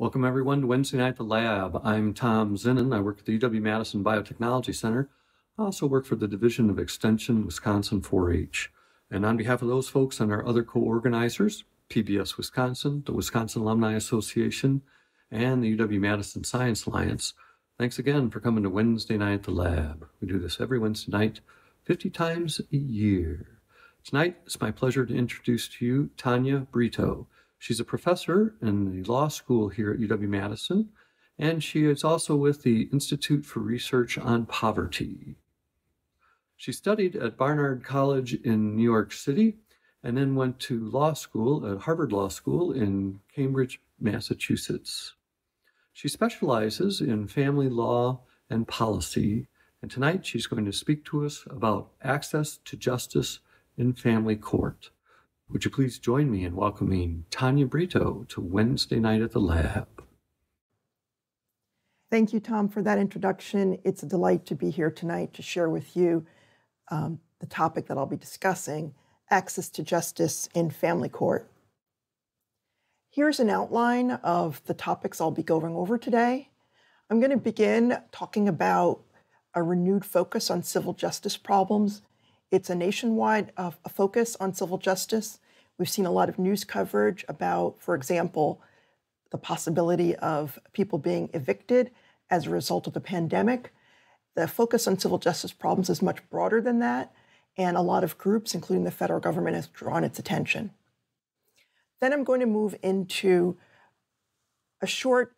Welcome everyone to Wednesday Night at the Lab. I'm Tom Zinnan. I work at the UW-Madison Biotechnology Center. I also work for the Division of Extension Wisconsin 4-H. And on behalf of those folks and our other co-organizers, PBS Wisconsin, the Wisconsin Alumni Association, and the UW-Madison Science Alliance, thanks again for coming to Wednesday Night at the Lab. We do this every Wednesday night, 50 times a year. Tonight, it's my pleasure to introduce to you Tonya Brito. She's a professor in the law school here at UW-Madison, and she is also with the Institute for Research on Poverty. She studied at Barnard College in New York City, and then went to law school at Harvard Law School in Cambridge, Massachusetts. She specializes in family law and policy, and tonight she's going to speak to us about access to justice in family court. Would you please join me in welcoming Tonya Brito to Wednesday Night at the Lab. Thank you, Tom, for that introduction. It's a delight to be here tonight to share with you the topic that I'll be discussing, access to justice in family court. Here's an outline of the topics I'll be going over today. I'm going to begin talking about a renewed focus on civil justice problems. It's a nationwide focus on civil justice. We've seen a lot of news coverage about, for example, the possibility of people being evicted as a result of the pandemic. The focus on civil justice problems is much broader than that, and a lot of groups, including the federal government, has drawn its attention. Then I'm going to move into a short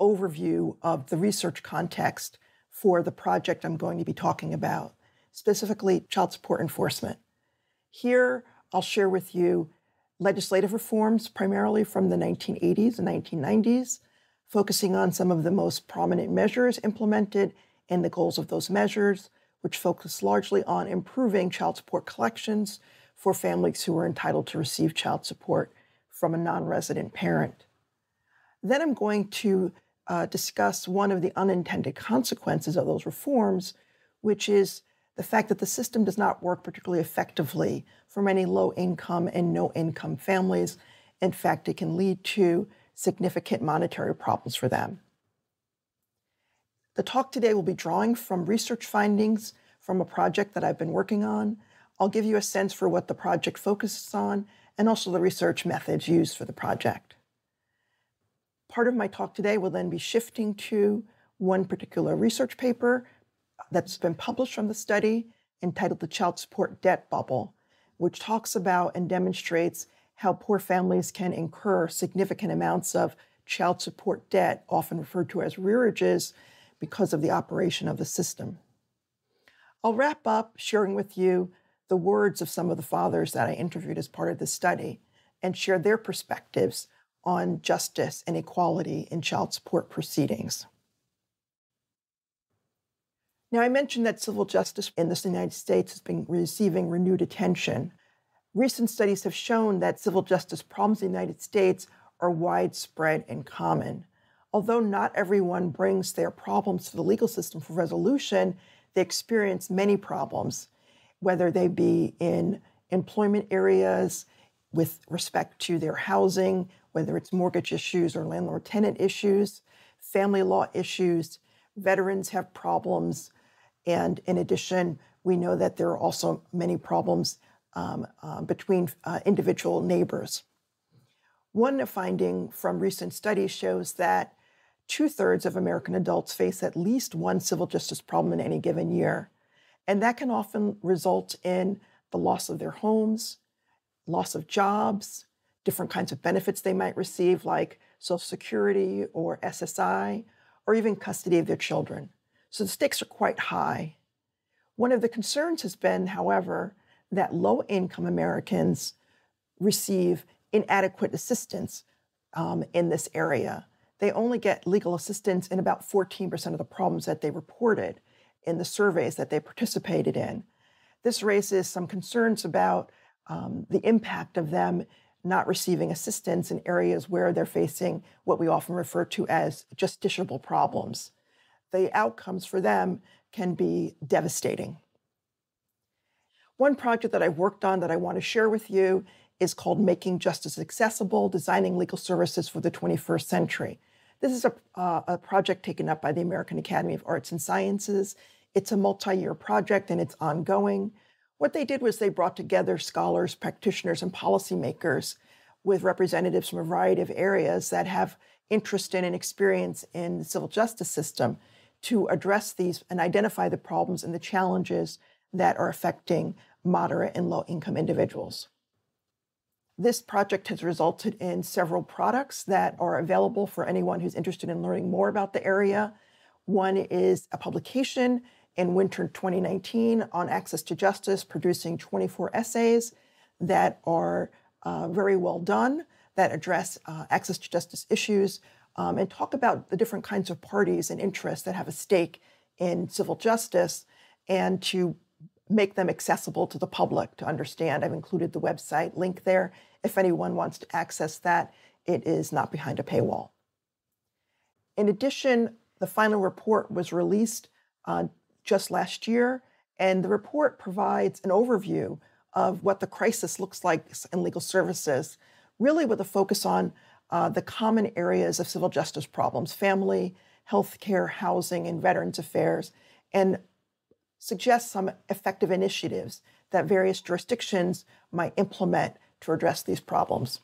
overview of the research context for the project I'm going to be talking about, specifically child support enforcement. Here, I'll share with you legislative reforms, primarily from the 1980s and 1990s, focusing on some of the most prominent measures implemented and the goals of those measures, which focus largely on improving child support collections for families who are entitled to receive child support from a non-resident parent. Then I'm going to discuss one of the unintended consequences of those reforms, which is the fact that the system does not work particularly effectively for many low-income and no-income families. In fact, it can lead to significant monetary problems for them. The talk today will be drawing from research findings from a project that I've been working on. I'll give you a sense for what the project focuses on and also the research methods used for the project. Part of my talk today will then be shifting to one particular research paper that's been published from the study entitled The Child Support Debt Bubble, which talks about and demonstrates how poor families can incur significant amounts of child support debt, often referred to as rearages, because of the operation of the system. I'll wrap up sharing with you the words of some of the fathers that I interviewed as part of the study and share their perspectives on justice and equality in child support proceedings. Now, I mentioned that civil justice in the United States has been receiving renewed attention. Recent studies have shown that civil justice problems in the United States are widespread and common. Although not everyone brings their problems to the legal system for resolution, they experience many problems, whether they be in employment areas, with respect to their housing, whether it's mortgage issues or landlord-tenant issues, family law issues. Veterans have problems, and in addition, we know that there are also many problems between individual neighbors. One finding from recent studies shows that two-thirds of American adults face at least one civil justice problem in any given year. And that can often result in the loss of their homes, loss of jobs, different kinds of benefits they might receive like Social Security or SSI, or even custody of their children. So the stakes are quite high. One of the concerns has been, however, that low-income Americans receive inadequate assistance in this area. They only get legal assistance in about 14% of the problems that they reported in the surveys that they participated in. This raises some concerns about the impact of them not receiving assistance in areas where they're facing what we often refer to as justiciable problems. The outcomes for them can be devastating. One project that I've worked on that I want to share with you is called Making Justice Accessible, Designing Legal Services for the 21st Century. This is a project taken up by the American Academy of Arts and Sciences. It's a multi-year project and it's ongoing. What they did was they brought together scholars, practitioners, and policymakers with representatives from a variety of areas that have interest in and experience in the civil justice system to address these and identify the problems and the challenges that are affecting moderate and low-income individuals. This project has resulted in several products that are available for anyone who's interested in learning more about the area. One is a publication in winter 2019 on access to justice, producing 24 essays that are very well done, that address access to justice issues and talk about the different kinds of parties and interests that have a stake in civil justice and to make them accessible to the public to understand. I've included the website link there. If anyone wants to access that, it is not behind a paywall. In addition, the final report was released just last year, and the report provides an overview of what the crisis looks like in legal services, really with a focus on the common areas of civil justice problems: family, healthcare, housing, and veterans affairs, and suggests some effective initiatives that various jurisdictions might implement to address these problems.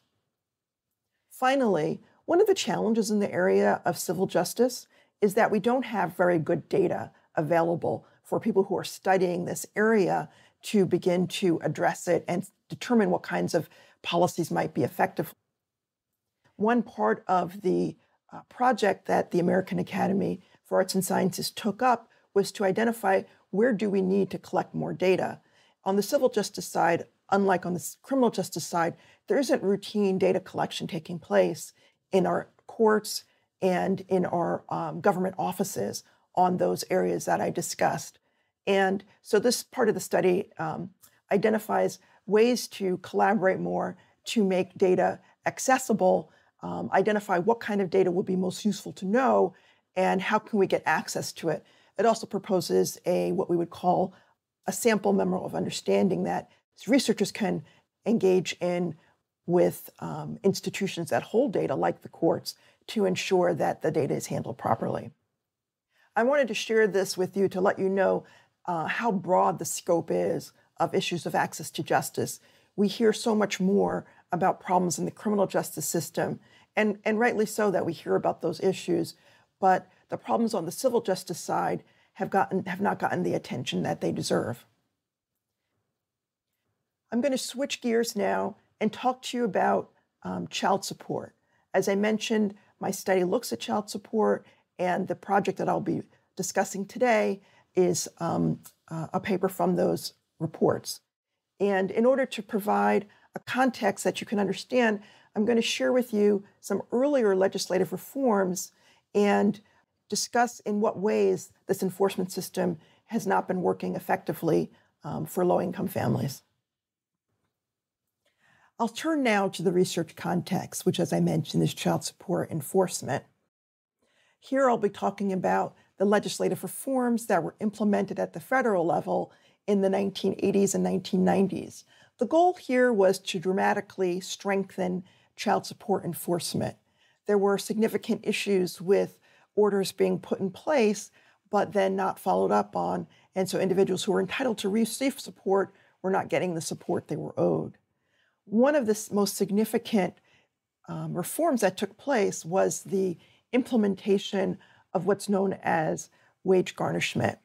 Finally, one of the challenges in the area of civil justice is that we don't have very good data available for people who are studying this area to begin to address it and determine what kinds of policies might be effective. One part of the project that the American Academy for Arts and Sciences took up was to identify where do we need to collect more data. On the civil justice side, unlike on the criminal justice side, there isn't routine data collection taking place in our courts and in our government offices on those areas that I discussed. And so this part of the study identifies ways to collaborate more to make data accessible, identify what kind of data would be most useful to know, and how can we get access to it. It also proposes what we would call a sample memo of understanding that researchers can engage in with institutions that hold data, like the courts, to ensure that the data is handled properly. I wanted to share this with you to let you know how broad the scope is of issues of access to justice. We hear so much more about problems in the criminal justice system, and rightly so that we hear about those issues, but the problems on the civil justice side have not gotten the attention that they deserve. I'm going to switch gears now and talk to you about child support. As I mentioned, my study looks at child support, and the project that I'll be discussing today is a paper from those reports. And in order to provide a context that you can understand, I'm going to share with you some earlier legislative reforms and discuss in what ways this enforcement system has not been working effectively for low-income families. I'll turn now to the research context, which, as I mentioned, is child support enforcement. Here I'll be talking about the legislative reforms that were implemented at the federal level in the 1980s and 1990s. The goal here was to dramatically strengthen child support enforcement. There were significant issues with orders being put in place, but then not followed up on. And so individuals who were entitled to receive support were not getting the support they were owed. One of the most significant reforms that took place was the implementation of what's known as wage garnishment.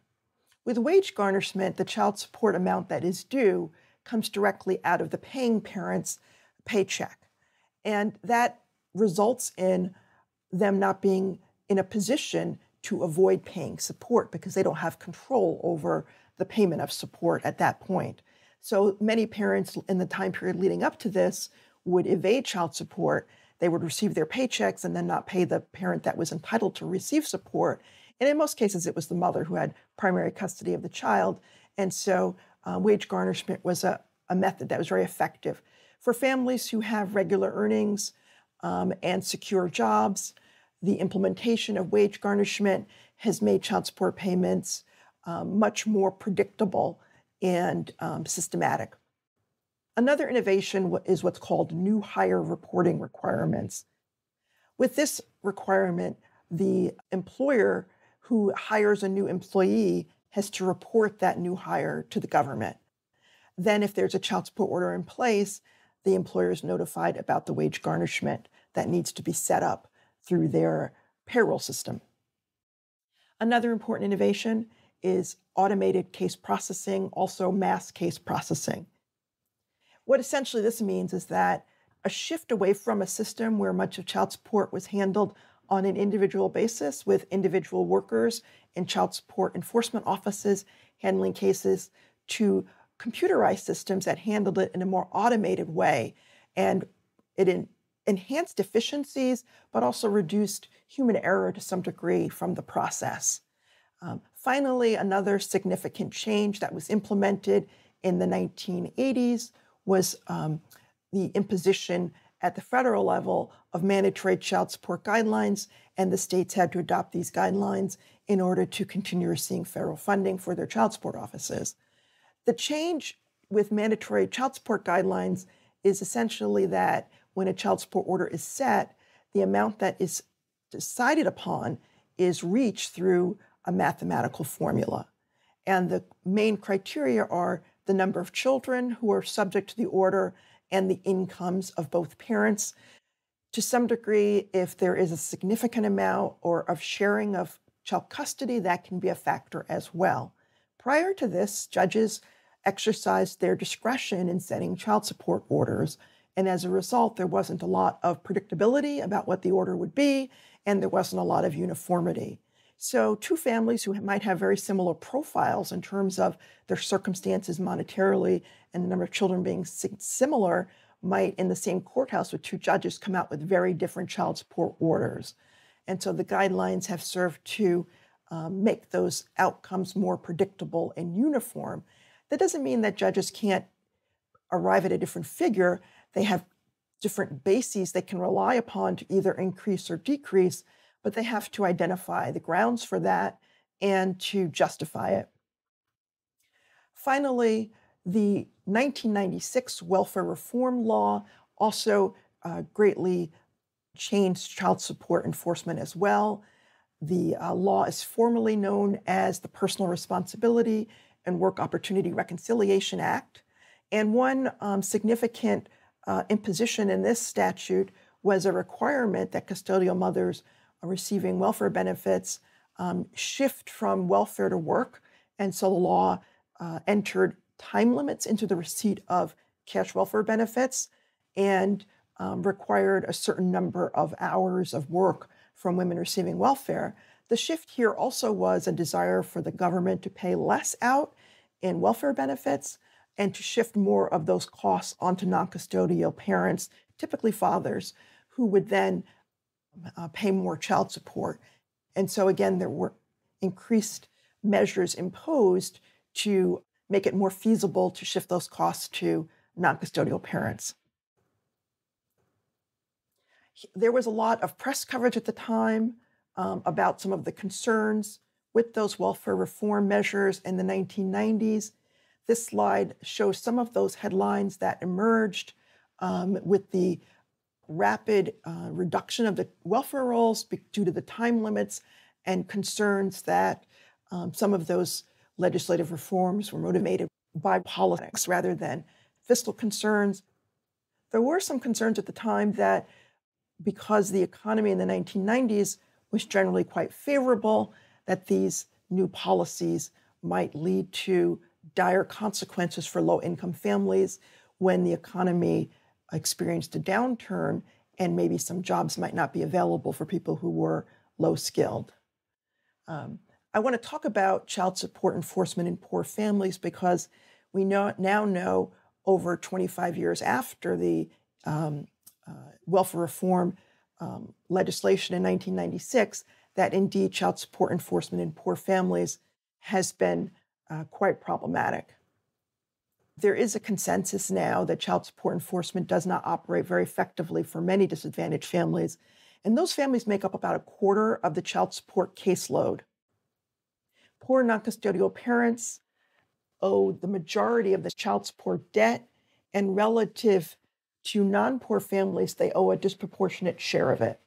With wage garnishment, the child support amount that is due comes directly out of the paying parent's paycheck. And that results in them not being in a position to avoid paying support because they don't have control over the payment of support at that point. So many parents in the time period leading up to this would evade child support. They would receive their paychecks and then not pay the parent that was entitled to receive support. And in most cases, it was the mother who had primary custody of the child. And so wage garnishment was a method that was very effective. For families who have regular earnings and secure jobs, the implementation of wage garnishment has made child support payments much more predictable and systematic. Another innovation is what's called new hire reporting requirements. With this requirement, the employer who hires a new employee has to report that new hire to the government. Then if there's a child support order in place, the employer is notified about the wage garnishment that needs to be set up through their payroll system. Another important innovation is automated case processing, also mass case processing. What essentially this means is that a shift away from a system where much of child support was handled on an individual basis with individual workers in child support enforcement offices handling cases to computerized systems that handled it in a more automated way. And it enhanced efficiencies, but also reduced human error to some degree from the process. Finally, another significant change that was implemented in the 1980s was the imposition at the federal level of mandatory child support guidelines, and the states had to adopt these guidelines in order to continue receiving federal funding for their child support offices. The change with mandatory child support guidelines is essentially that when a child support order is set, the amount that is decided upon is reached through a mathematical formula. And the main criteria are the number of children who are subject to the order and the incomes of both parents. To some degree, if there is a significant amount or of sharing of child custody, that can be a factor as well. Prior to this, judges exercised their discretion in setting child support orders, and as a result, there wasn't a lot of predictability about what the order would be, and there wasn't a lot of uniformity. So two families who might have very similar profiles in terms of their circumstances monetarily and the number of children being similar might, in the same courthouse with two judges, come out with very different child support orders. And so the guidelines have served to make those outcomes more predictable and uniform. That doesn't mean that judges can't arrive at a different figure. They have different bases they can rely upon to either increase or decrease, but they have to identify the grounds for that and to justify it. Finally, the 1996 welfare reform law also greatly changed child support enforcement as well. The law is formally known as the Personal Responsibility and Work Opportunity Reconciliation Act. And one significant imposition in this statute was a requirement that custodial mothers receiving welfare benefits shift from welfare to work. And so the law entered time limits into the receipt of cash welfare benefits and required a certain number of hours of work from women receiving welfare. The shift here also was a desire for the government to pay less out in welfare benefits and to shift more of those costs onto non-custodial parents, typically fathers, who would then pay more child support. And so again, there were increased measures imposed to make it more feasible to shift those costs to non-custodial parents. There was a lot of press coverage at the time about some of the concerns with those welfare reform measures in the 1990s. This slide shows some of those headlines that emerged with the rapid reduction of the welfare rolls due to the time limits and concerns that some of those legislative reforms were motivated by politics rather than fiscal concerns. There were some concerns at the time that because the economy in the 1990s was generally quite favorable, that these new policies might lead to dire consequences for low-income families when the economy experienced a downturn, and maybe some jobs might not be available for people who were low-skilled. I want to talk about child support enforcement in poor families because we now know over 25 years after the welfare reform legislation in 1996 that indeed child support enforcement in poor families has been quite problematic. There is a consensus now that child support enforcement does not operate very effectively for many disadvantaged families, and those families make up about a quarter of the child support caseload. Poor non-custodial parents owe the majority of the child support debt, and relative to non-poor families, they owe a disproportionate share of it.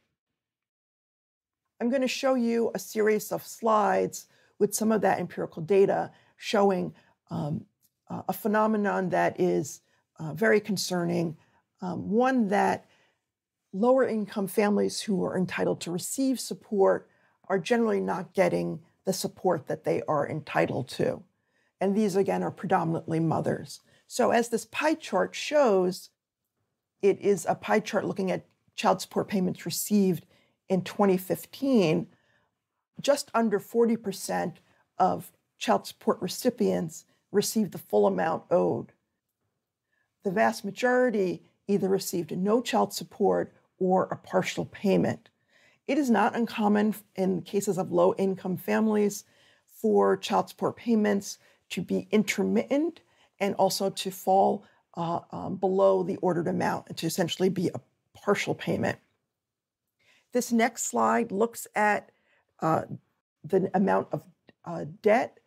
I'm going to show you a series of slides with some of that empirical data showing a phenomenon that is very concerning, one that lower income families who are entitled to receive support are generally not getting the support that they are entitled to. And these, again, are predominantly mothers. So as this pie chart shows, it is a pie chart looking at child support payments received in 2015. Just under 40% of child support recipients received the full amount owed. The vast majority either received no child support or a partial payment. It is not uncommon in cases of low-income families for child support payments to be intermittent and also to fall below the ordered amount and to essentially be a partial payment. This next slide looks at the amount of debt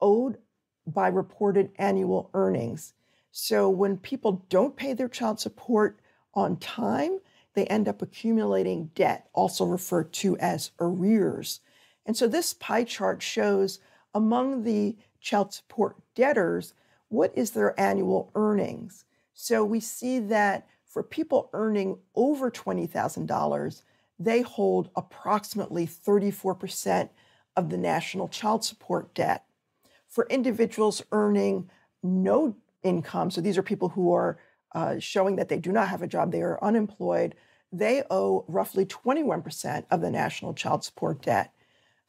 owed by reported annual earnings. So when people don't pay their child support on time, they end up accumulating debt, also referred to as arrears. And so this pie chart shows among the child support debtors, what is their annual earnings? So we see that for people earning over $20,000, they hold approximately 34% of the national child support debt. For individuals earning no income, so these are people who are showing that they do not have a job, they are unemployed, they owe roughly 21% of the national child support debt.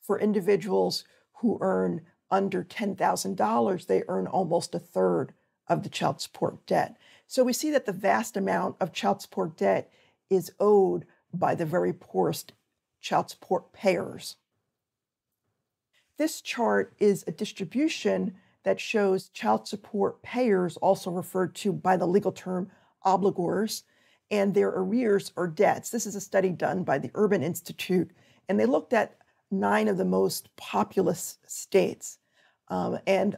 For individuals who earn under $10,000, they earn almost a third of the child support debt. So we see that the vast amount of child support debt is owed by the very poorest child support payers. This chart is a distribution that shows child support payers, also referred to by the legal term obligors, and their arrears or debts. This is a study done by the Urban Institute, and they looked at 9 of the most populous states and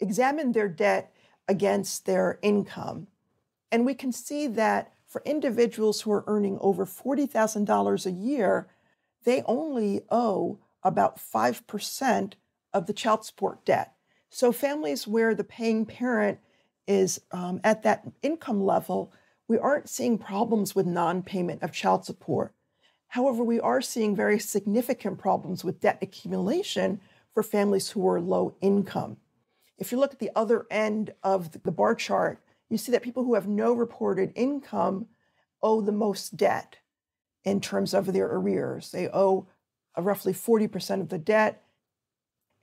examined their debt against their income. And we can see that for individuals who are earning over $40,000 a year, they only owe about 5% of the child support debt. So families where the paying parent is at that income level, we aren't seeing problems with non-payment of child support. However, we are seeing very significant problems with debt accumulation for families who are low income. If you look at the other end of the bar chart, you see that people who have no reported income owe the most debt in terms of their arrears. They owe roughly 40% of the debt.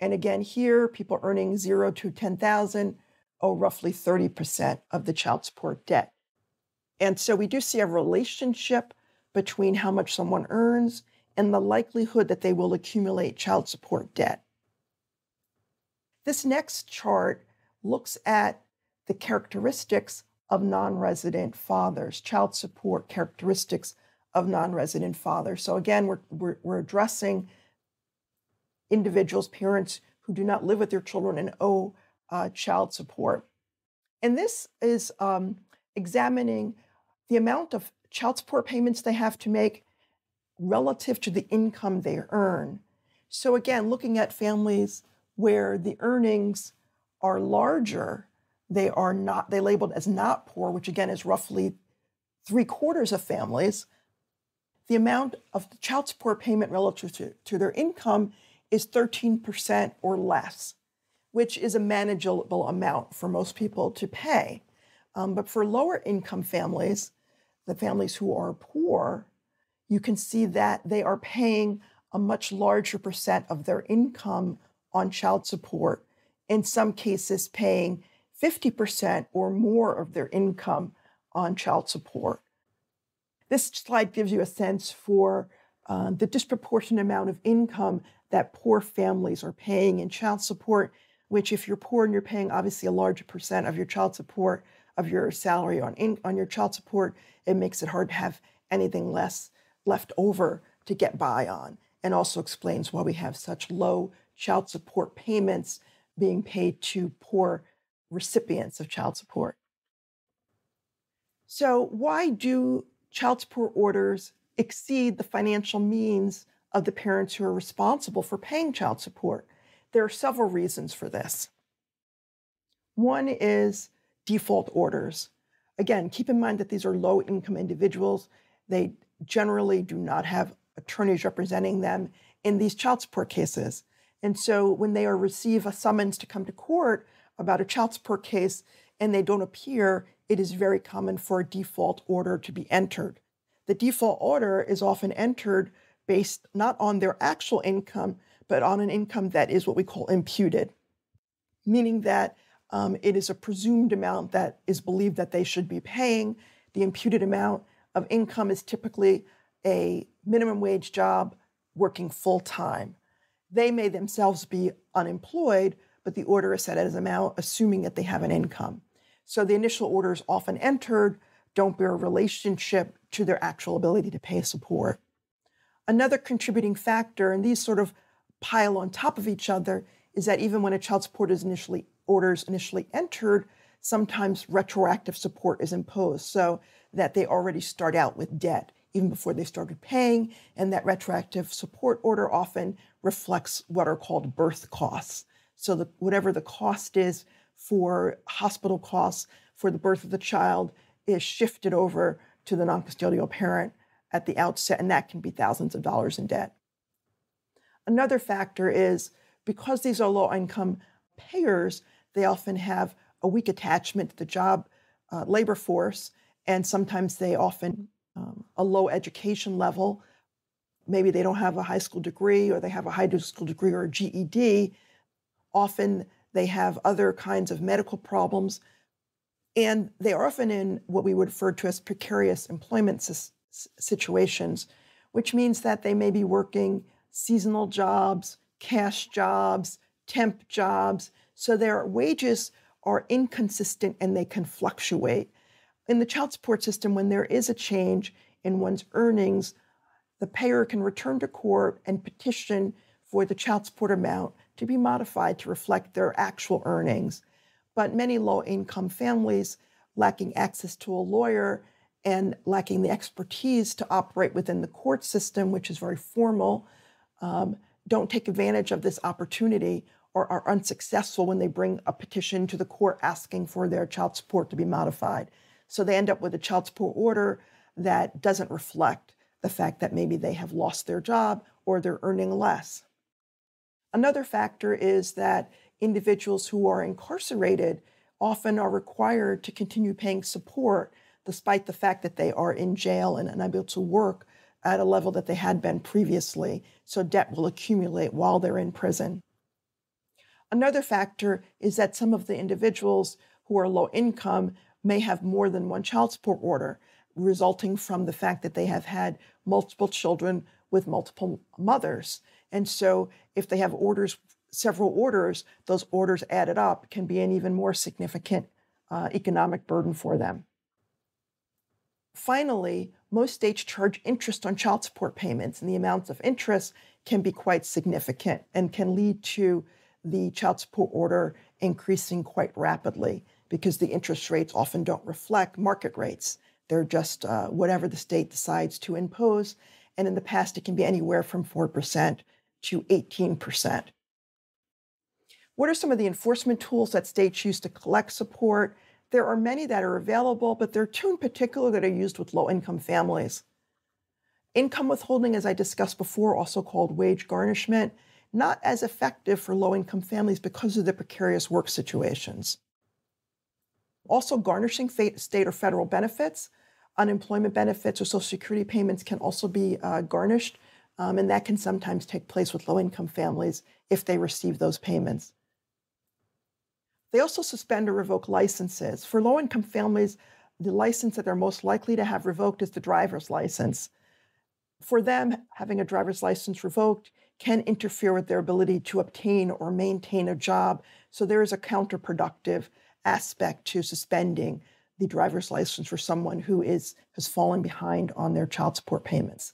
And again, here, people earning 0 to 10,000 owe roughly 30% of the child support debt. And so we do see a relationship between how much someone earns and the likelihood that they will accumulate child support debt. This next chart looks at the characteristics of non-resident fathers, child support characteristics of non-resident fathers. So again, we're addressing individuals, parents who do not live with their children and owe child support. And this is examining the amount of child support payments they have to make relative to the income they earn. So again, looking at families where the earnings are larger, they are not, they labeled as not poor, which again is roughly 3/4 of families. The amount of the child support payment relative to their income is 13% or less, which is a manageable amount for most people to pay. But for lower income families, the families who are poor, you can see that they are paying a much larger percent of their income on child support, in some cases paying 50% or more of their income on child support. This slide gives you a sense for the disproportionate amount of income that poor families are paying in child support, which if you're poor and you're paying obviously a larger percent of your child support, of your salary on your child support, it makes it hard to have anything less left over to get by on, and also explains why we have such low child support payments being paid to poor recipients of child support. So why do child support orders exceed the financial means of the parents who are responsible for paying child support. There are several reasons for this. One is default orders. Again, keep in mind that these are low-income individuals. They generally do not have attorneys representing them in these child support cases. And so when they receive a summons to come to court about a child support case and they don't appear, it is very common for a default order to be entered. The default order is often entered based not on their actual income, but on an income that is what we call imputed, meaning that it is a presumed amount that is believed that they should be paying. The imputed amount of income is typically a minimum wage job working full-time. They may themselves be unemployed, but the order is set as an amount assuming that they have an income. So the initial orders often entered don't bear a relationship to their actual ability to pay support. Another contributing factor, and these sort of pile on top of each other, is that even when a child support is initially entered, sometimes retroactive support is imposed so that they already start out with debt even before they started paying, and that retroactive support order often reflects what are called birth costs. So whatever the cost is for hospital costs for the birth of the child is shifted over to the non-custodial parent at the outset, and that can be thousands of dollars in debt. Another factor is because these are low-income payers, they often have a weak attachment to the job labor force, and sometimes they often a low education level. Maybe they don't have a high school degree, or they have a high school degree or a GED. Often they have other kinds of medical problems, and they are often in what we would refer to as precarious employment situations, which means that they may be working seasonal jobs, cash jobs, temp jobs. So their wages are inconsistent and they can fluctuate. In the child support system, when there is a change in one's earnings, the payer can return to court and petition for the child support amount to be modified to reflect their actual earnings. But many low-income families, lacking access to a lawyer and lacking the expertise to operate within the court system, which is very formal, don't take advantage of this opportunity or are unsuccessful when they bring a petition to the court asking for their child support to be modified. So they end up with a child support order that doesn't reflect the fact that maybe they have lost their job or they're earning less. Another factor is that individuals who are incarcerated often are required to continue paying support despite the fact that they are in jail and unable to work at a level that they had been previously. So debt will accumulate while they're in prison. Another factor is that some of the individuals who are low income may have more than one child support order, resulting from the fact that they have had multiple children with multiple mothers. And so if they have orders, several orders, those orders added up can be an even more significant economic burden for them. Finally, most states charge interest on child support payments, and the amounts of interest can be quite significant and can lead to the child support order increasing quite rapidly, because the interest rates often don't reflect market rates. They're just whatever the state decides to impose. And in the past, it can be anywhere from 4% to 18%. What are some of the enforcement tools that states use to collect support? There are many that are available, but there are two in particular that are used with low-income families. Income withholding, as I discussed before, also called wage garnishment, not as effective for low-income families because of the precarious work situations. Also, garnishing state or federal benefits, unemployment benefits or Social Security payments can also be garnished, and that can sometimes take place with low-income families if they receive those payments. They also suspend or revoke licenses. For low-income families, the license that they're most likely to have revoked is the driver's license. For them, having a driver's license revoked can interfere with their ability to obtain or maintain a job, so there is a counterproductive aspect to suspending the driver's license for someone who has fallen behind on their child support payments.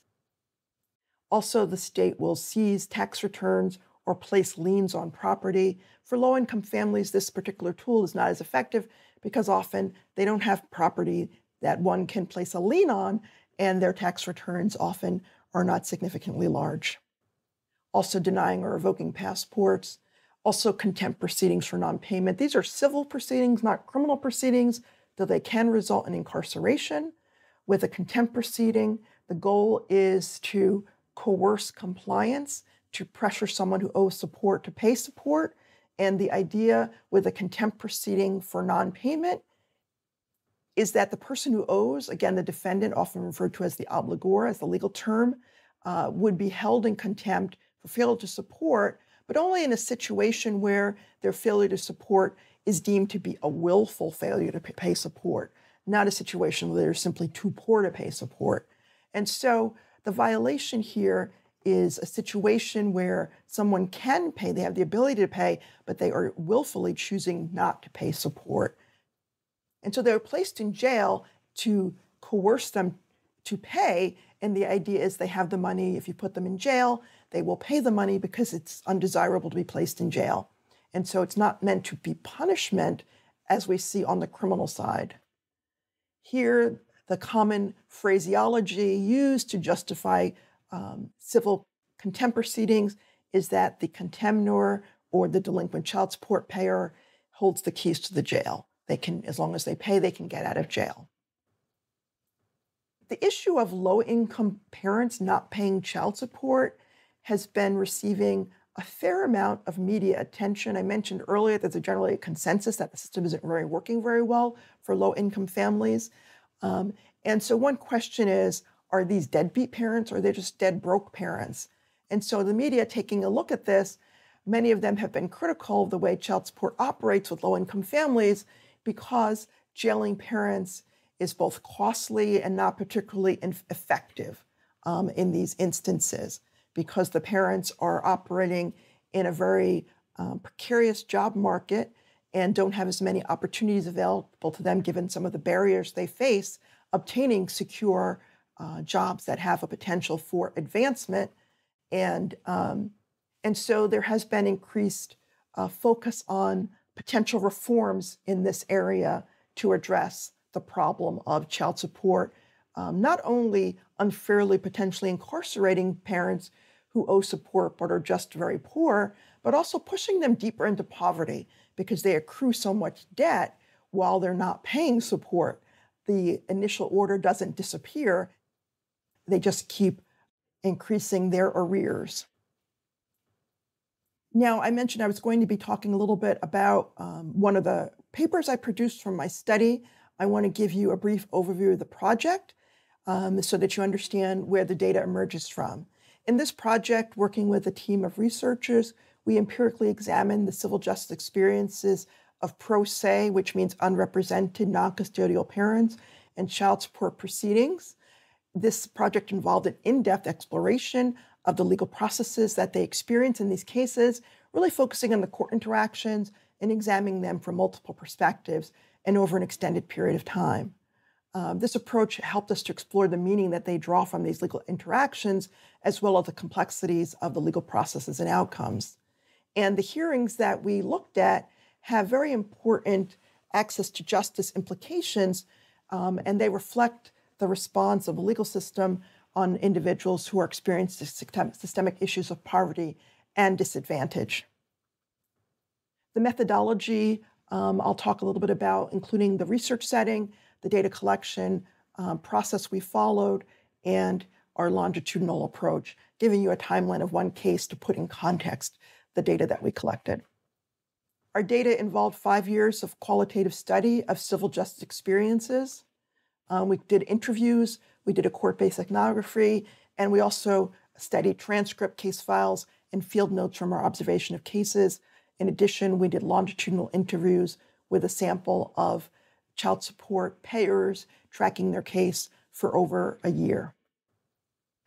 Also, the state will seize tax returns or place liens on property. For low-income families, this particular tool is not as effective because often they don't have property that one can place a lien on, and their tax returns often are not significantly large. also denying or revoking passports, also contempt proceedings for non-payment. These are civil proceedings, not criminal proceedings, though they can result in incarceration. With a contempt proceeding, the goal is to coerce compliance, to pressure someone who owes support to pay support. And the idea with a contempt proceeding for non-payment is that the person who owes, again, the defendant, often referred to as the obligor, as the legal term, would be held in contempt for failure to support, but only in a situation where their failure to support is deemed to be a willful failure to pay support, not a situation where they're simply too poor to pay support. And so the violation here is a situation where someone can pay, they have the ability to pay, but they are willfully choosing not to pay support. And so they're placed in jail to coerce them to pay, and the idea is they have the money. If you put them in jail, they will pay the money because it's undesirable to be placed in jail. And so it's not meant to be punishment as we see on the criminal side. Here, the common phraseology used to justify civil contempt proceedings is that the contemnor or the delinquent child support payer holds the keys to the jail. They can, as long as they pay, they can get out of jail. The issue of low-income parents not paying child support has been receiving a fair amount of media attention. I mentioned earlier there's generally a consensus that the system isn't really working very well for low-income families. And so one question is, are these deadbeat parents, or are they just dead broke parents? And so the media taking a look at this, many of them have been critical of the way child support operates with low-income families because jailing parents is both costly and not particularly effective in these instances, because the parents are operating in a very precarious job market and don't have as many opportunities available to them given some of the barriers they face obtaining secure jobs that have a potential for advancement. And so there has been increased focus on potential reforms in this area to address the problem of child support, not only unfairly potentially incarcerating parents who owe support but are just very poor, but also pushing them deeper into poverty because they accrue so much debt while they're not paying support. The initial order doesn't disappear. They just keep increasing their arrears. Now, I mentioned I was going to be talking a little bit about one of the papers I produced from my study. I want to give you a brief overview of the project so that you understand where the data emerges from. In this project, working with a team of researchers, we empirically examined the civil justice experiences of pro se, which means unrepresented non-custodial parents, and child support proceedings. This project involved an in-depth exploration of the legal processes that they experience in these cases, really focusing on the court interactions and examining them from multiple perspectives and over an extended period of time. This approach helped us to explore the meaning that they draw from these legal interactions, as well as the complexities of the legal processes and outcomes. And the hearings that we looked at have very important access to justice implications, and they reflect the response of the legal system on individuals who are experiencing systemic issues of poverty and disadvantage. The methodology, I'll talk a little bit about, including the research setting, the data collection process we followed, and our longitudinal approach, giving you a timeline of one case to put in context the data that we collected. Our data involved 5 years of qualitative study of civil justice experiences. We did interviews, we did a court-based ethnography, and we also studied transcript, case files, and field notes from our observation of cases. In addition, we did longitudinal interviews with a sample of child support payers tracking their case for over a year.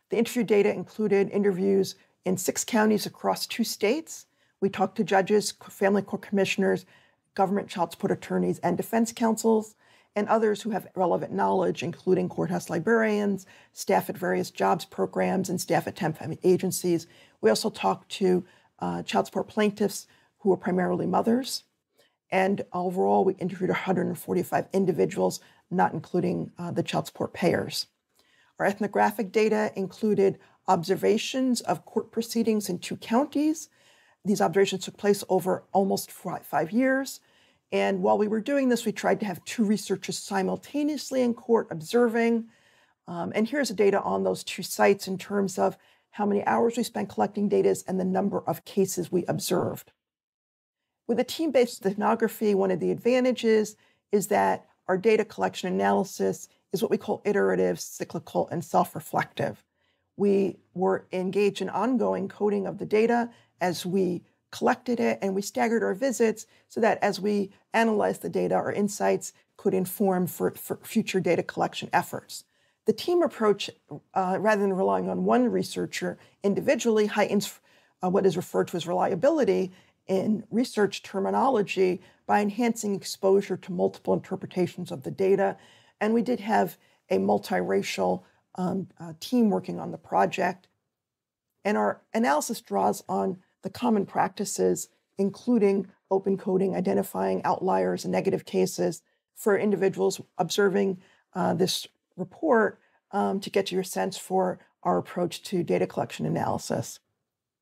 The interview data included interviews in 6 counties across 2 states. We talked to judges, family court commissioners, government child support attorneys, and defense counsels, and others who have relevant knowledge, including courthouse librarians, staff at various jobs programs, and staff at temp agencies. We also talked to child support plaintiffs who are primarily mothers. And overall, we interviewed 145 individuals, not including the child support payers. Our ethnographic data included observations of court proceedings in 2 counties. These observations took place over almost 5 years. And while we were doing this, we tried to have 2 researchers simultaneously in court observing. And here's the data on those 2 sites in terms of how many hours we spent collecting data and the number of cases we observed. With a team-based ethnography, one of the advantages is that our data collection analysis is what we call iterative, cyclical, and self-reflective. We were engaged in ongoing coding of the data as we collected it, and we staggered our visits so that as we analyzed the data, our insights could inform for future data collection efforts. The team approach, rather than relying on one researcher individually, heightens what is referred to as reliability in research terminology by enhancing exposure to multiple interpretations of the data. And we did have a multiracial team working on the project. And our analysis draws on the common practices, including open coding, identifying outliers and negative cases for individuals observing this report to get to your sense for our approach to data collection analysis.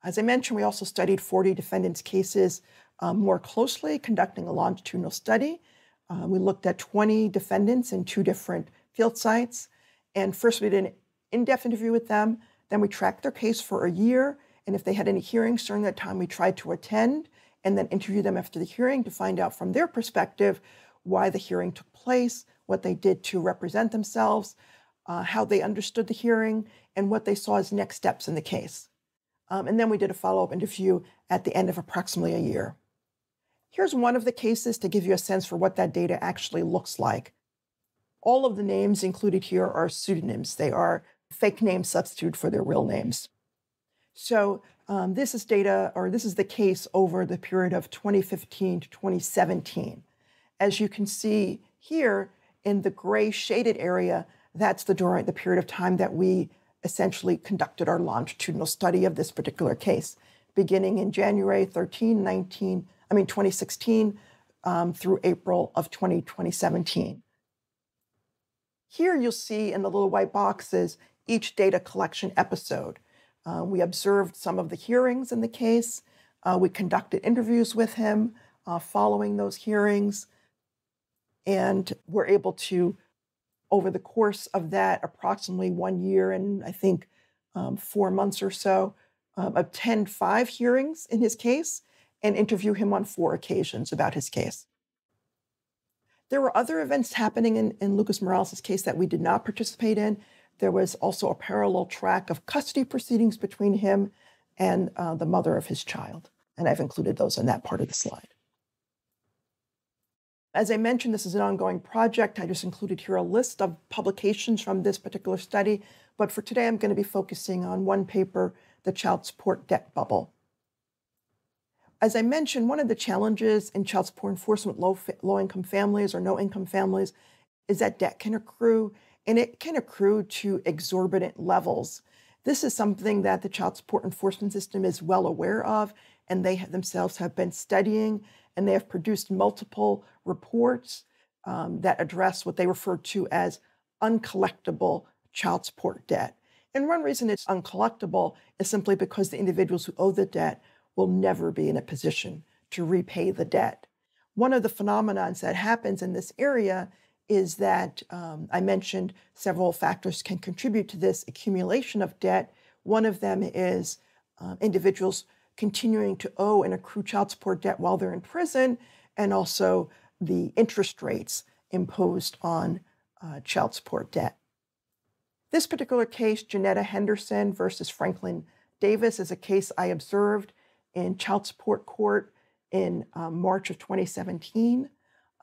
As I mentioned, we also studied 40 defendants' cases more closely, conducting a longitudinal study. We looked at 20 defendants in 2 different field sites. And first, we did an in-depth interview with them. Then we tracked their case for a year. And if they had any hearings during that time, we tried to attend and then interview them after the hearing to find out from their perspective why the hearing took place, what they did to represent themselves, how they understood the hearing, and what they saw as next steps in the case. And then we did a follow-up interview at the end of approximately a year. Here's one of the cases to give you a sense for what that data actually looks like. All of the names included here are pseudonyms. They are fake names substituted for their real names. So this is data, or this is the case over the period of 2015 to 2017. As you can see here in the gray shaded area, that's during the period of time that we essentially conducted our longitudinal study of this particular case, beginning in January 2016 through April of 2017. Here you'll see in the little white boxes each data collection episode. We observed some of the hearings in the case. We conducted interviews with him following those hearings, and were able to, over the course of that approximately 1 year and I think 4 months or so, attend 5 hearings in his case and interview him on 4 occasions about his case. There were other events happening in Lucas Morales' case that we did not participate in. There was also a parallel track of custody proceedings between him and the mother of his child. And I've included those in that part of the slide. As I mentioned, this is an ongoing project. I just included here a list of publications from this particular study. But for today, I'm going to be focusing on one paper, The Child Support Debt Bubble. As I mentioned, one of the challenges in child support enforcement with low-income families or no-income families is that debt can accrue, and it can accrue to exorbitant levels. This is something that the child support enforcement system is well aware of, and they themselves have been studying, and they have produced multiple reports that address what they refer to as uncollectible child support debt. And one reason it's uncollectible is simply because the individuals who owe the debt will never be in a position to repay the debt. One of the phenomena that happens in this area is that I mentioned several factors can contribute to this accumulation of debt. One of them is individuals continuing to owe and accrue child support debt while they're in prison, and also the interest rates imposed on child support debt. This particular case, Janetta Henderson versus Franklin Davis, is a case I observed in child support court in March of 2017.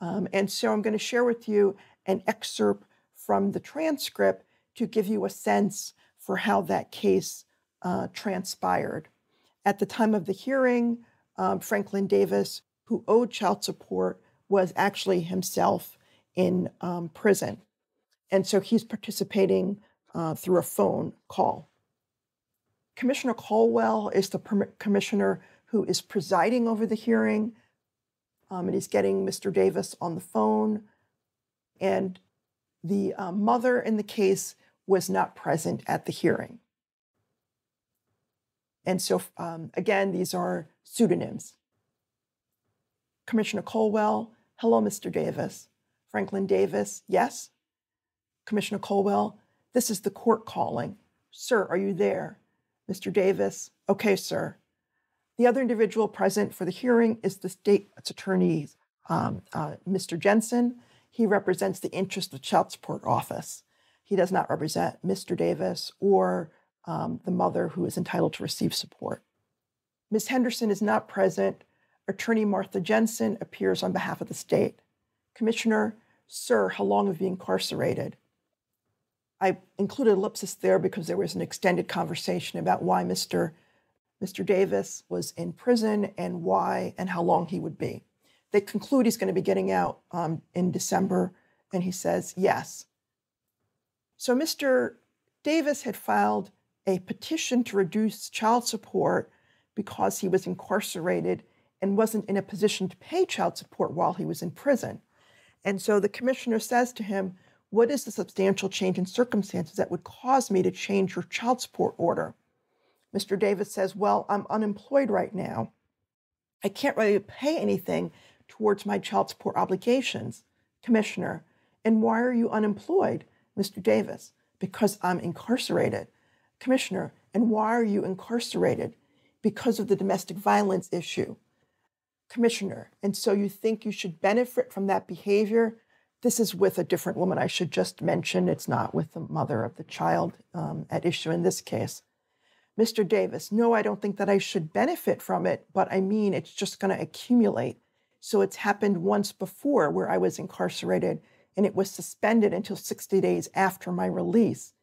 And so I'm going to share with you an excerpt from the transcript to give you a sense for how that case transpired. At the time of the hearing, Franklin Davis, who owed child support, was actually himself in prison. And so he's participating through a phone call. Commissioner Caldwell is the commissioner who is presiding over the hearing, and he's getting Mr. Davis on the phone. And the mother in the case was not present at the hearing. And so, again, these are pseudonyms. Commissioner Colwell, hello, Mr. Davis. Franklin Davis, yes. Commissioner Colwell, this is the court calling. Sir, are you there? Mr. Davis, okay, sir. The other individual present for the hearing is the state's attorney, Mr. Jensen. He represents the interest of child support office. He does not represent Mr. Davis or the mother who is entitled to receive support. Ms. Henderson is not present. Attorney Martha Jensen appears on behalf of the state. Commissioner, sir, how long have you been incarcerated? I included ellipsis there because there was an extended conversation about why Mr. Davis was in prison and why and how long he would be. They conclude he's going to be getting out in December, and he says yes. So Mr. Davis had filed a petition to reduce child support because he was incarcerated and wasn't in a position to pay child support while he was in prison. And so the commissioner says to him, what is the substantial change in circumstances that would cause me to change your child support order? Mr. Davis says, well, I'm unemployed right now. I can't really pay anything towards my child support obligations. Commissioner, and why are you unemployed? Mr. Davis, because I'm incarcerated. Commissioner, and why are you incarcerated? Because of the domestic violence issue. Commissioner, and so you think you should benefit from that behavior? This is with a different woman, I should just mention. It's not with the mother of the child at issue in this case. Mr. Davis, no, I don't think that I should benefit from it, but I mean, it's just going to accumulate. So it's happened once before where I was incarcerated, and it was suspended until 60 days after my release.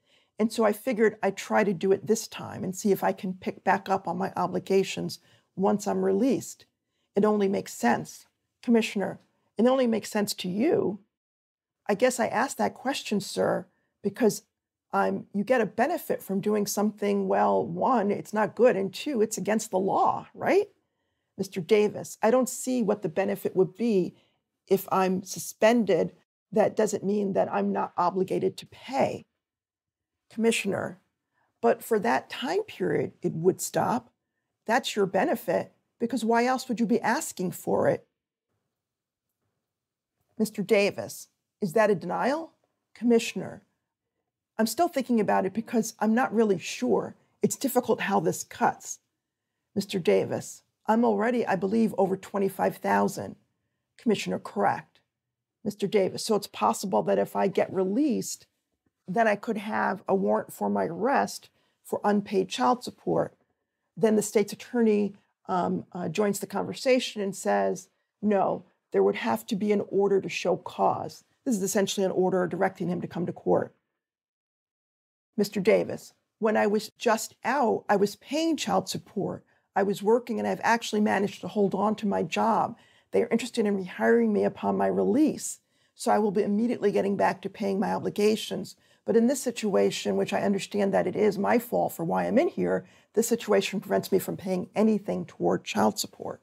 And so I figured I'd try to do it this time and see if I can pick back up on my obligations once I'm released. It only makes sense. Commissioner, it only makes sense to you. I guess I asked that question, sir, because you get a benefit from doing something, well, one, it's not good, and two, it's against the law, right? Mr. Davis, I don't see what the benefit would be if I'm suspended. That doesn't mean that I'm not obligated to pay. Commissioner, but for that time period, it would stop. That's your benefit, because why else would you be asking for it? Mr. Davis, is that a denial? Commissioner, I'm still thinking about it because I'm not really sure. It's difficult how this cuts. Mr. Davis, I'm already, I believe, over $25,000. Commissioner, correct. Mr. Davis, so it's possible that if I get released, then I could have a warrant for my arrest for unpaid child support. Then the state's attorney joins the conversation and says, no, there would have to be an order to show cause. This is essentially an order directing him to come to court. Mr. Davis, when I was just out, I was paying child support. I was working, and I've actually managed to hold on to my job. They are interested in rehiring me upon my release, so I will be immediately getting back to paying my obligations. But in this situation, which I understand that it is my fault for why I'm in here, this situation prevents me from paying anything toward child support.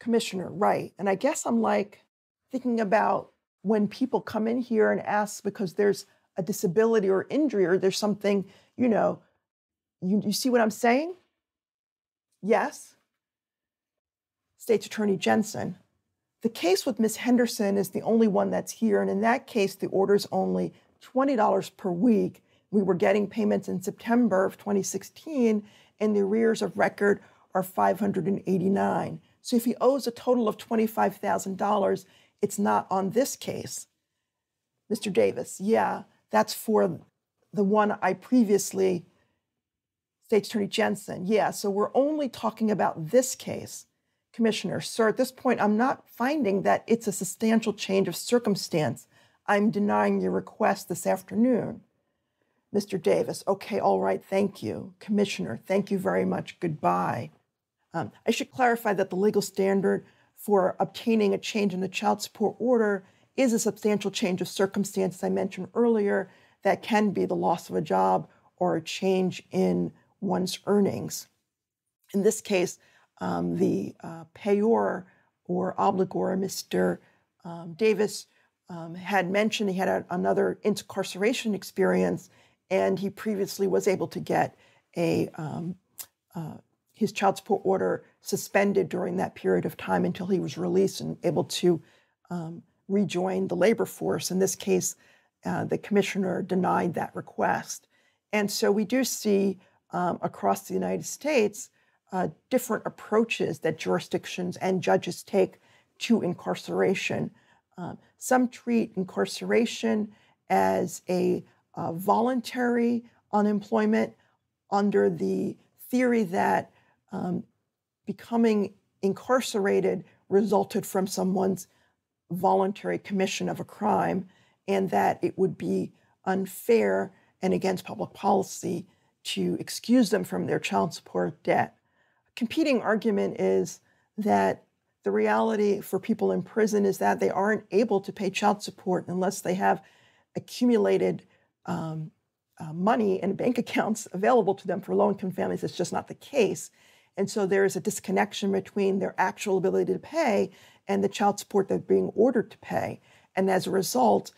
Commissioner, right. And I guess I'm like thinking about when people come in here and ask because there's a disability or injury or there's something, you know, you see what I'm saying? Yes. State's Attorney Jensen, the case with Ms. Henderson is the only one that's here, and in that case, the order is only $20 per week. We were getting payments in September of 2016, and the arrears of record are $589. So if he owes a total of $25,000, it's not on this case. Mr. Davis, yeah, that's for the one I previously, State's Attorney Jensen, yeah, so we're only talking about this case. Commissioner, sir, at this point, I'm not finding that it's a substantial change of circumstance. I'm denying your request this afternoon. Mr. Davis, okay, all right, thank you. Commissioner, thank you very much, goodbye. I should clarify that the legal standard for obtaining a change in the child support order is a substantial change of circumstance I mentioned earlier that can be the loss of a job or a change in one's earnings. In this case, the payor or obligor, Mr. Davis, had mentioned he had another incarceration experience, and he previously was able to get a his child support order suspended during that period of time until he was released and able to rejoin the labor force. In this case, the commissioner denied that request. And so we do see across the United States different approaches that jurisdictions and judges take to incarceration. Some treat incarceration as a voluntary unemployment under the theory that becoming incarcerated resulted from someone's voluntary commission of a crime, and that it would be unfair and against public policy to excuse them from their child support debt. A competing argument is that the reality for people in prison is that they aren't able to pay child support unless they have accumulated money and bank accounts available to them for low-income families. It's just not the case. And so there is a disconnection between their actual ability to pay and the child support they're being ordered to pay. And as a result,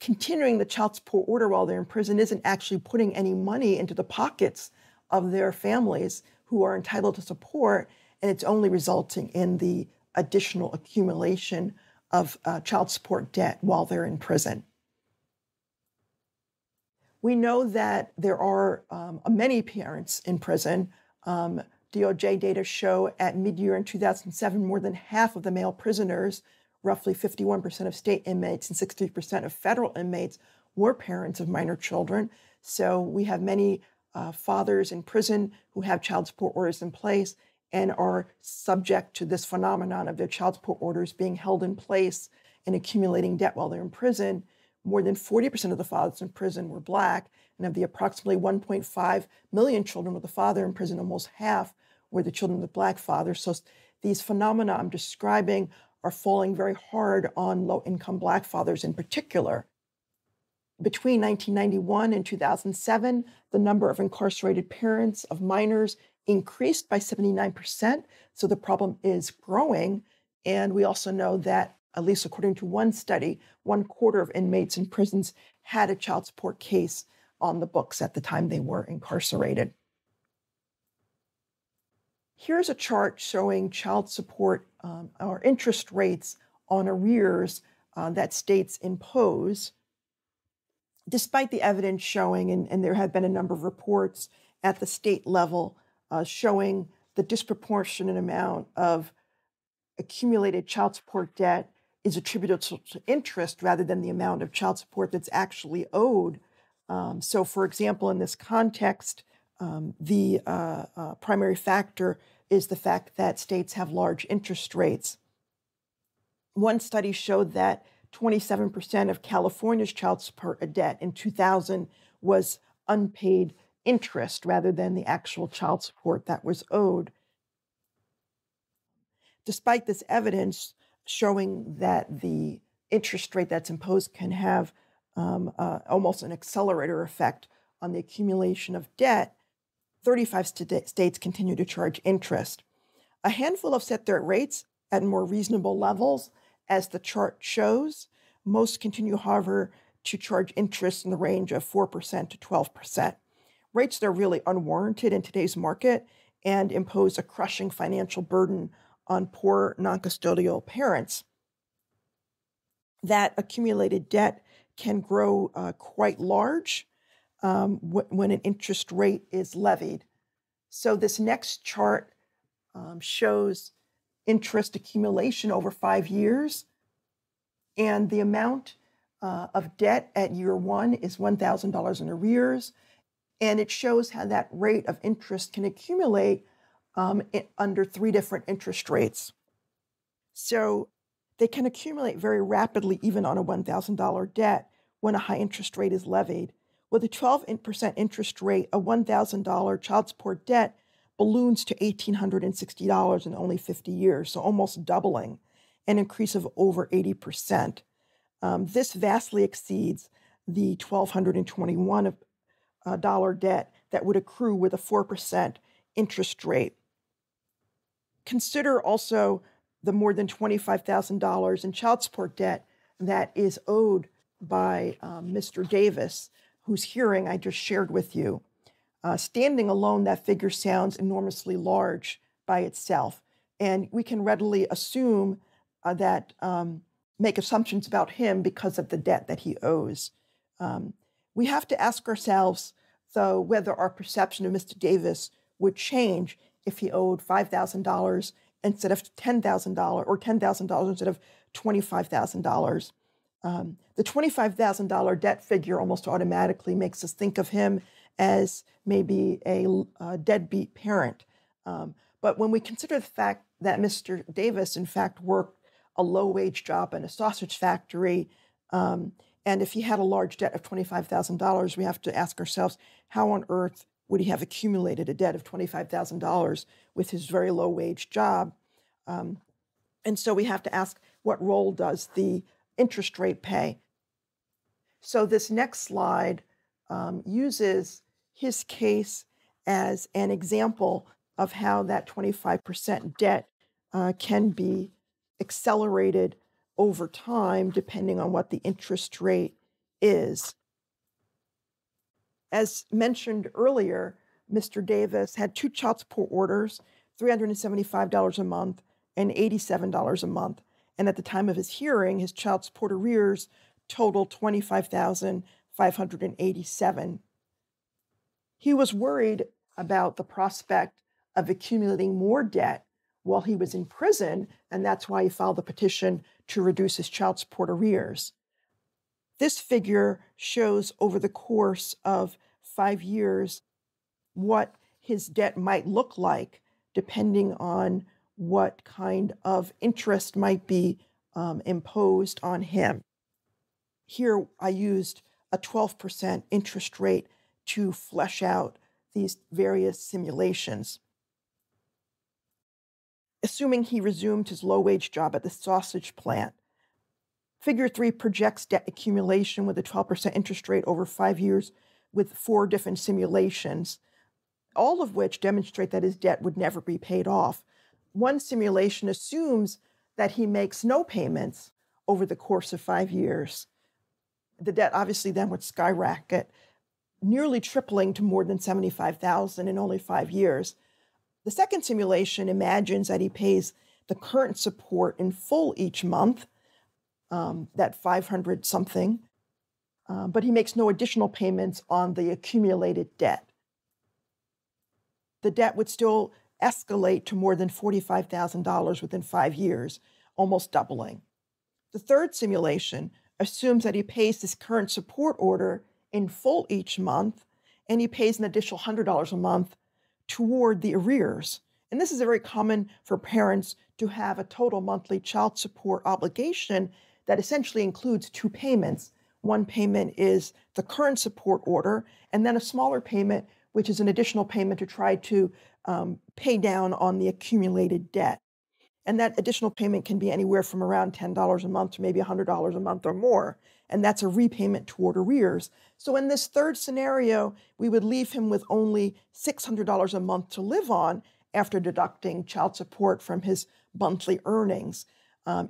continuing the child support order while they're in prison isn't actually putting any money into the pockets of their families who are entitled to support, and it's only resulting in the additional accumulation of child support debt while they're in prison. We know that there are many parents in prison. DOJ data show at mid-year in 2007, more than half of the male prisoners, roughly 51% of state inmates and 60% of federal inmates, were parents of minor children. So we have many fathers in prison who have child support orders in place and are subject to this phenomenon of their child support orders being held in place and accumulating debt while they're in prison. More than 40% of the fathers in prison were Black, and of the approximately 1.5 million children with a father in prison, almost half were the children of Black fathers. So these phenomena I'm describing are falling very hard on low-income Black fathers in particular. Between 1991 and 2007, the number of incarcerated parents of minors increased by 79%, so the problem is growing. And we also know that, at least according to one study, 1/4 of inmates in prisons had a child support case on the books at the time they were incarcerated. Here's a chart showing child support or interest rates on arrears that states impose. Despite the evidence showing, and there have been a number of reports at the state level showing the disproportionate amount of accumulated child support debt is attributed to interest rather than the amount of child support that's actually owed. So, for example, in this context, the primary factor is the fact that states have large interest rates. One study showed that 27% of California's child support debt in 2000 was unpaid interest rather than the actual child support that was owed. Despite this evidence showing that the interest rate that's imposed can have almost an accelerator effect on the accumulation of debt, 35 states continue to charge interest. A handful have set their rates at more reasonable levels, as the chart shows. Most continue, however, to charge interest in the range of 4% to 12%. Rates that are really unwarranted in today's market and impose a crushing financial burden on poor non-custodial parents. That accumulated debt can grow quite large when an interest rate is levied. So this next chart shows interest accumulation over 5 years, and the amount of debt at year one is $1,000 in arrears, and it shows how that rate of interest can accumulate under three different interest rates. So they can accumulate very rapidly even on a $1,000 debt when a high interest rate is levied. With a 12% interest rate, a $1,000 child support debt balloons to $1,860 in only 50 years, so almost doubling, an increase of over 80%. This vastly exceeds the $1,221 dollar debt that would accrue with a 4% interest rate. Consider also the more than $25,000 in child support debt that is owed by Mr. Davis, whose hearing I just shared with you. Standing alone, that figure sounds enormously large by itself. And we can readily assume that, make assumptions about him because of the debt that he owes. We have to ask ourselves, though, whether our perception of Mr. Davis would change if he owed $5,000 instead of $10,000 or $10,000 instead of $25,000. The $25,000 debt figure almost automatically makes us think of him as maybe a deadbeat parent. But when we consider the fact that Mr. Davis, in fact, worked a low-wage job in a sausage factory, and if he had a large debt of $25,000, we have to ask ourselves, how on earth would he have accumulated a debt of $25,000 with his very low-wage job? And so we have to ask, what role does the interest rate pay? So this next slide uses his case as an example of how that 25% debt can be accelerated over time, depending on what the interest rate is. As mentioned earlier, Mr. Davis had 2 child support orders, $375 a month and $87 a month. And at the time of his hearing, his child support arrears totaled $25,587. He was worried about the prospect of accumulating more debt while he was in prison, and that's why he filed the petition to reduce his child support arrears. This figure shows over the course of 5 years what his debt might look like, depending on what kind of interest might be imposed on him. Here I used a 12% interest rate to flesh out these various simulations. Assuming he resumed his low-wage job at the sausage plant, Figure 3 projects debt accumulation with a 12% interest rate over 5 years with 4 different simulations, all of which demonstrate that his debt would never be paid off. One simulation assumes that he makes no payments over the course of 5 years. The debt obviously then would skyrocket, nearly tripling to more than $75,000 in only 5 years. The second simulation imagines that he pays the current support in full each month, that $500-something, but he makes no additional payments on the accumulated debt. The debt would still escalate to more than $45,000 within 5 years, almost doubling. The third simulation assumes that he pays his current support order in full each month, and he pays an additional $100 a month toward the arrears. And this is very common for parents to have a total monthly child support obligation that essentially includes 2 payments. One payment is the current support order, and then a smaller payment, which is an additional payment to try to pay down on the accumulated debt. And that additional payment can be anywhere from around $10 a month to maybe $100 a month or more. And that's a repayment toward arrears. So in this third scenario, we would leave him with only $600 a month to live on after deducting child support from his monthly earnings.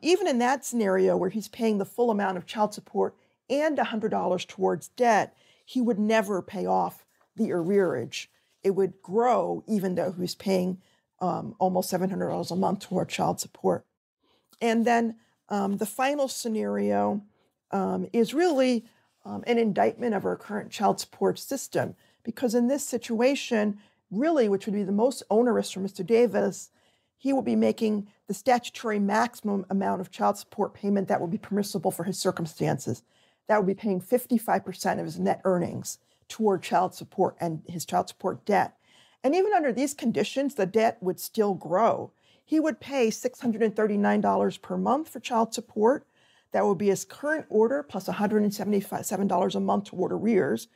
Even in that scenario where he's paying the full amount of child support and $100 towards debt, he would never pay off the arrearage. It would grow even though he's paying almost $700 a month toward child support. And then the final scenario is really an indictment of our current child support system, because in this situation, really, which would be the most onerous for Mr. Davis, he will be making the statutory maximum amount of child support payment that would be permissible for his circumstances. That would be paying 55% of his net earnings toward child support and his child support debt. And even under these conditions, the debt would still grow. He would pay $639 per month for child support. That would be his current order plus $177 a month toward arrears.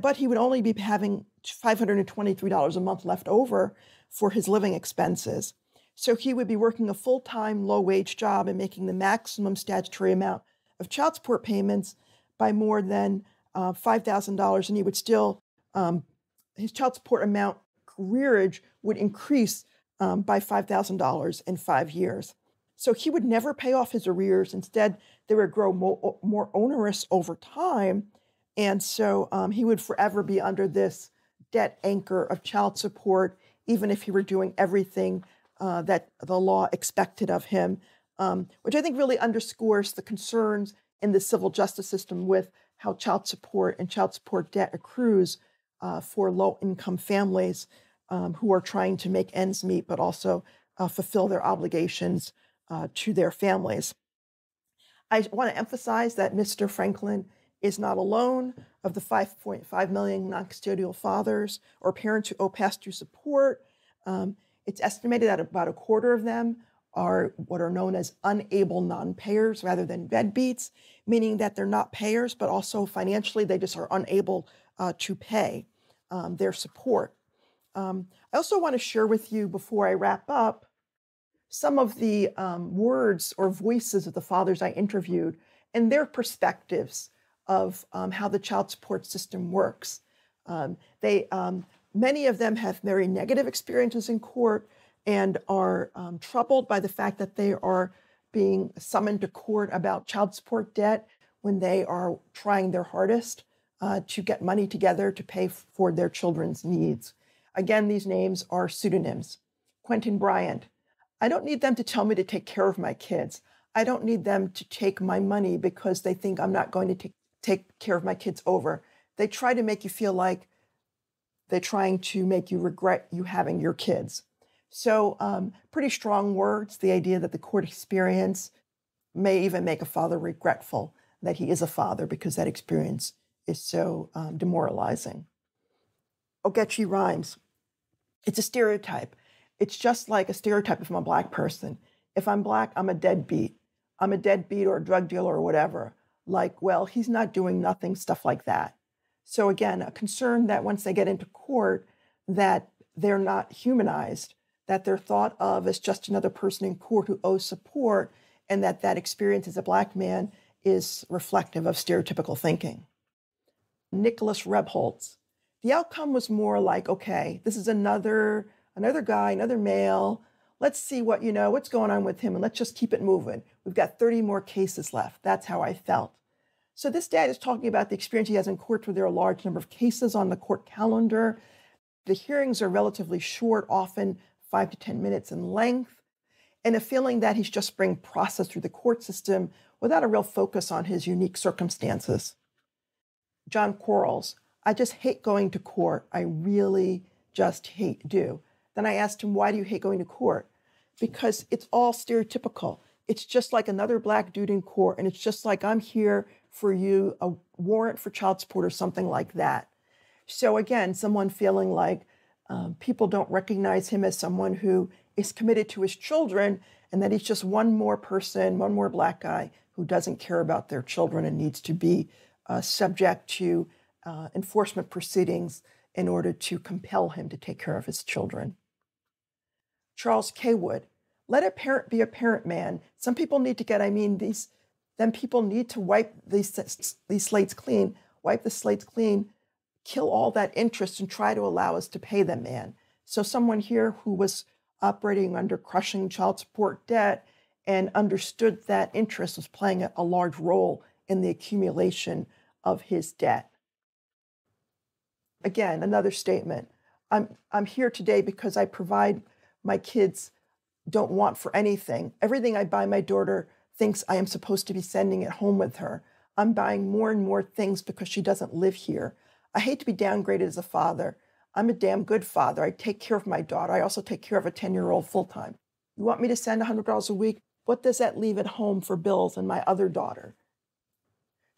But he would only be having $523 a month left over for his living expenses. So he would be working a full-time, low-wage job and making the maximum statutory amount of child support payments by more than $5,000, and he would still, his child support amount arrearage would increase by $5,000 in 5 years. So he would never pay off his arrears. Instead, they would grow more onerous over time. And so he would forever be under this debt anchor of child support, even if he were doing everything that the law expected of him, which I think really underscores the concerns in the civil justice system with how child support and child support debt accrues for low-income families who are trying to make ends meet, but also fulfill their obligations to their families. I want to emphasize that Mr. Franklin is not alone. Of the 5.5 million non-custodial fathers or parents who owe past due support, it's estimated that about a quarter of them are what are known as unable non-payers rather than deadbeats, meaning that they're not payers, but also financially they just are unable to pay their support. I also want to share with you before I wrap up some of the words or voices of the fathers I interviewed and their perspectives of how the child support system works. Many of them have very negative experiences in court and are troubled by the fact that they are being summoned to court about child support debt when they are trying their hardest to get money together to pay for their children's needs. Again, these names are pseudonyms. Quentin Bryant: I don't need them to tell me to take care of my kids. I don't need them to take my money because they think I'm not going to take care of my kids over. They try to make you feel like they're trying to make you regret you having your kids. So pretty strong words, the idea that the court experience may even make a father regretful that he is a father because that experience is so demoralizing. Ogechi Rhymes: it's a stereotype. It's just like a stereotype if I'm a Black person. If I'm Black, I'm a deadbeat. I'm a deadbeat or a drug dealer or whatever. Like, well, he's not doing nothing, stuff like that. So again, a concern that once they get into court, that they're not humanized, that they're thought of as just another person in court who owes support, and that that experience as a Black man is reflective of stereotypical thinking. Nicholas Rebholz: the outcome was more like, okay, this is another guy, another male. Let's see what, you know, what's going on with him, and let's just keep it moving. We've got 30 more cases left. That's how I felt. So this dad is talking about the experience he has in courts where there are a large number of cases on the court calendar. The hearings are relatively short, often 5 to 10 minutes in length, and a feeling that he's just being processed through the court system without a real focus on his unique circumstances. John Quarles: I just hate going to court. I really just do. Then I asked him, why do you hate going to court? Because it's all stereotypical. It's just like another Black dude in court, and it's just like I'm here for you, a warrant for child support or something like that. So again, someone feeling like people don't recognize him as someone who is committed to his children and that he's just one more person, one more Black guy who doesn't care about their children and needs to be subject to enforcement proceedings in order to compel him to take care of his children. Charles K. Wood: let a parent be a parent, man. Some people need to get, then people need to wipe these slates clean, kill all that interest and try to allow us to pay them, man. So someone here who was operating under crushing child support debt and understood that interest was playing a large role in the accumulation of his debt. Again, another statement. I'm here today because I provide my kids don't want for anything. Everything I buy my daughter thinks I am supposed to be sending it home with her. I'm buying more and more things because she doesn't live here. I hate to be downgraded as a father. I'm a damn good father. I take care of my daughter. I also take care of a 10-year-old full-time. You want me to send $100 a week? What does that leave at home for bills and my other daughter?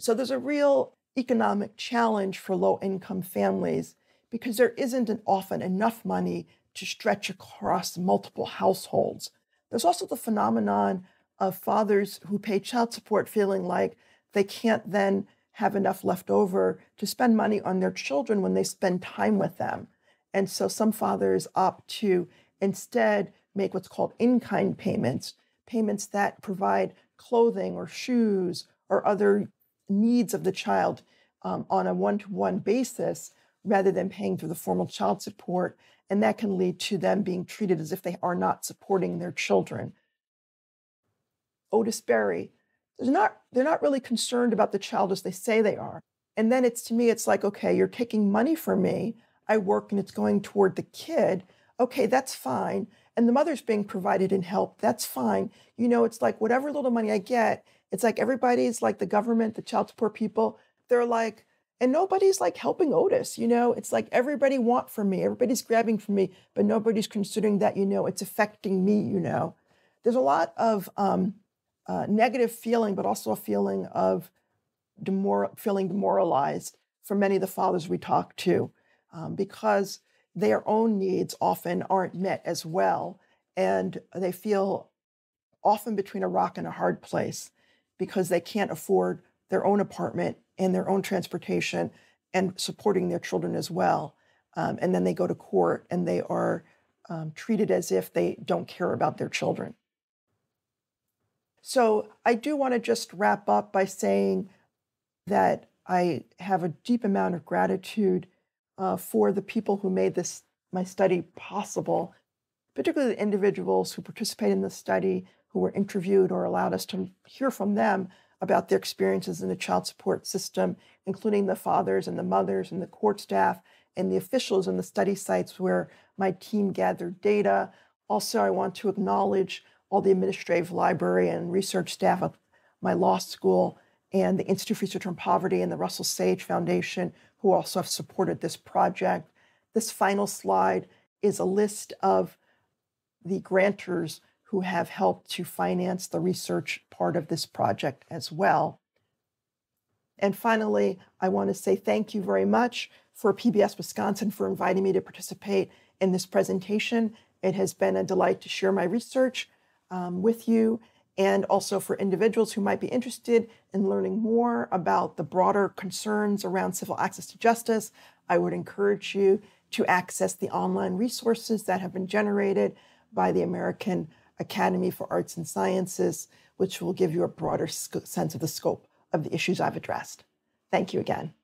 So there's a real economic challenge for low-income families because there isn't often enough money to stretch across multiple households. There's also the phenomenon of fathers who pay child support feeling like they can't then have enough left over to spend money on their children when they spend time with them. And so some fathers opt to instead make what's called in-kind payments, payments that provide clothing or shoes or other needs of the child on a one-to-one basis rather than paying through the formal child support. And that can lead to them being treated as if they are not supporting their children. Otis Berry: they're not really concerned about the child as they say they are. And then it's, to me, it's like, okay, you're taking money from me. I work and it's going toward the kid, okay, that's fine. And the mother's being provided in help, that's fine. You know, it's like whatever little money I get, it's like everybody's like the government, the child support people, they're like, and nobody's like helping Otis, you know? It's like everybody want from me, everybody's grabbing from me, but nobody's considering that, you know, it's affecting me, you know? There's a lot of negative feeling, but also a feeling of feeling demoralized for many of the fathers we talk to because their own needs often aren't met as well. And they feel often between a rock and a hard place because they can't afford their own apartment and their own transportation and supporting their children as well. And then they go to court and they are treated as if they don't care about their children. So I do want to just wrap up by saying that I have a deep amount of gratitude for the people who made this, my study, possible, particularly the individuals who participated in the study, who were interviewed or allowed us to hear from them about their experiences in the child support system, including the fathers and the mothers and the court staff and the officials in the study sites where my team gathered data. Also, I want to acknowledge all the administrative, library, and research staff at my law school and the Institute for Research on Poverty and the Russell Sage Foundation, who also have supported this project. This final slide is a list of the grantors who have helped to finance the research part of this project as well. And finally, I want to say thank you very much for PBS Wisconsin for inviting me to participate in this presentation. It has been a delight to share my research with you, and also for individuals who might be interested in learning more about the broader concerns around civil access to justice. I would encourage you to access the online resources that have been generated by the American Academy for Arts and Sciences, which will give you a broader sense of the scope of the issues I've addressed. Thank you again.